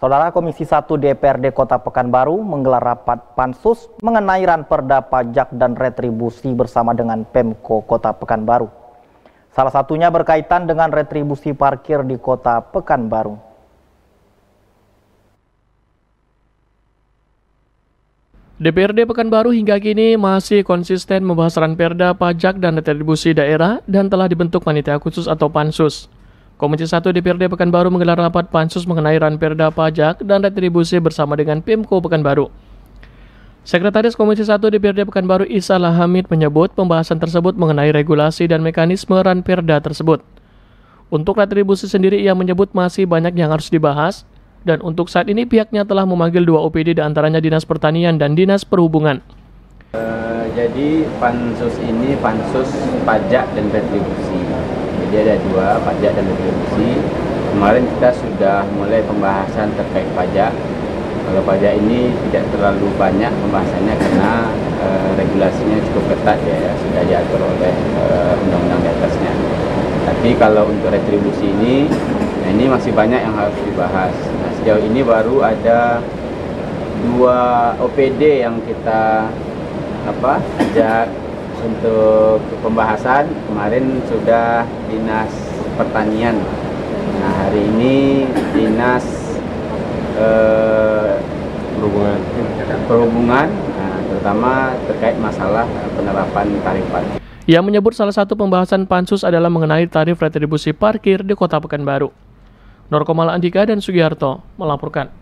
Saudara, Komisi I DPRD Kota Pekanbaru menggelar rapat Pansus mengenai Ranperda pajak dan retribusi bersama dengan Pemko Kota Pekanbaru. Salah satunya berkaitan dengan retribusi parkir di Kota Pekanbaru. DPRD Pekanbaru hingga kini masih konsisten membahas Ranperda pajak dan retribusi daerah dan telah dibentuk panitia khusus atau Pansus. Komisi I DPRD Pekanbaru menggelar rapat Pansus mengenai Ranperda pajak dan retribusi bersama dengan Pemko Pekanbaru. Sekretaris Komisi I DPRD Pekanbaru Isa Lahamid menyebut pembahasan tersebut mengenai regulasi dan mekanisme Ranperda tersebut. Untuk retribusi sendiri ia menyebut masih banyak yang harus dibahas dan untuk saat ini pihaknya telah memanggil 2 OPD diantaranya Dinas Pertanian dan Dinas Perhubungan. Jadi Pansus ini Pansus pajak dan retribusi. Jadi ada 2, pajak dan retribusi. Kemarin kita sudah mulai pembahasan terkait pajak. Kalau pajak ini tidak terlalu banyak pembahasannya karena regulasinya cukup ketat ya, sudah diatur oleh undang-undang di atasnya. Tapi kalau untuk retribusi ini, nah ini masih banyak yang harus dibahas. Nah, sejauh ini baru ada 2 OPD yang kita ajak untuk pembahasan. Kemarin sudah Dinas Pertanian. Nah, hari ini Dinas Perhubungan, nah, terutama terkait masalah penerapan tarif parkir. Ia menyebut salah satu pembahasan Pansus adalah mengenai tarif retribusi parkir di Kota Pekanbaru. Norkomala Andika dan Sugiharto melaporkan.